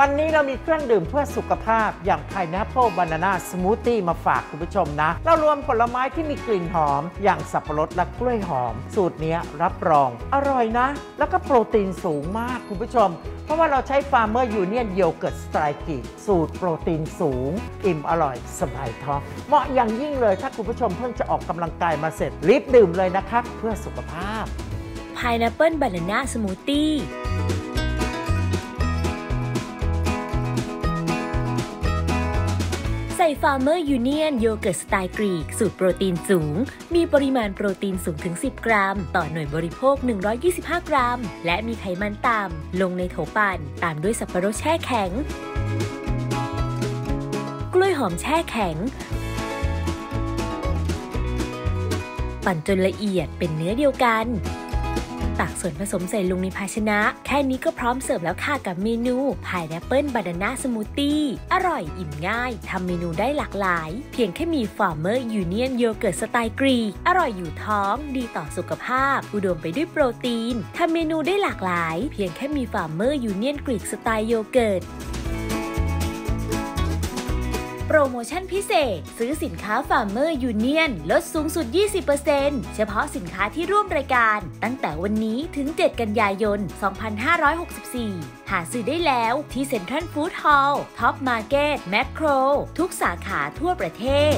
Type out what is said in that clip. วันนี้เรามีเครื่องดื่มเพื่อสุขภาพอย่าง Pineapple Banana Smoothie มาฝากคุณผู้ชมนะเรารวมผลไม้ที่มีกลิ่นหอมอย่างสับปะรดและกล้วยหอมสูตรนี้รับรองอร่อยนะแล้วก็โปรตีนสูงมากคุณผู้ชมเพราะว่าเราใช้ Farmer Union Yogurt Style Yogurt สูตรโปรตีนสูงอิ่มอร่อยสบายท้องเหมาะอย่างยิ่งเลยถ้าคุณผู้ชมเพิ่งจะออกกำลังกายมาเสร็จรีบดื่มเลยนะคะเพื่อสุขภาพ Pineapple Banana Smoothie Farmer Union Yogurt Style Greek สูตรโปรตีนสูงมีปริมาณโปรตีนสูงถึง10 กรัมต่อหน่วยบริโภค125 กรัมและมีไขมันต่ำลงในโถปั่นตามด้วยสับปะรดแช่แข็งกล้วยหอมแช่แข็งปั่นจนละเอียดเป็นเนื้อเดียวกันตักส่วนผสมใส่ลงในภาชนะแค่นี้ก็พร้อมเสิร์ฟแล้วค่ะกับเมนู Pineapple Banana Smoothie อร่อยอิ่มง่ายทำเมนูได้หลากหลายเพียงแค่มี Farmer Union Yogurt Style Greek อร่อยอยู่ท้องดีต่อสุขภาพอุดมไปด้วยโปรตีนทำเมนูได้หลากหลายเพียงแค่มี Farmer Union Greek Style Yogurtโปรโมชั่นพิเศษซื้อสินค้า Farmer Union ลดสูงสุด 20% เฉพาะสินค้าที่ร่วมรายการตั้งแต่วันนี้ถึง 7 กันยายน 2564 หาซื้อได้แล้วที่เซ็นทรัลฟู้ดฮอลล์ท็อปมาร์เก็ตแมคโครทุกสาขาทั่วประเทศ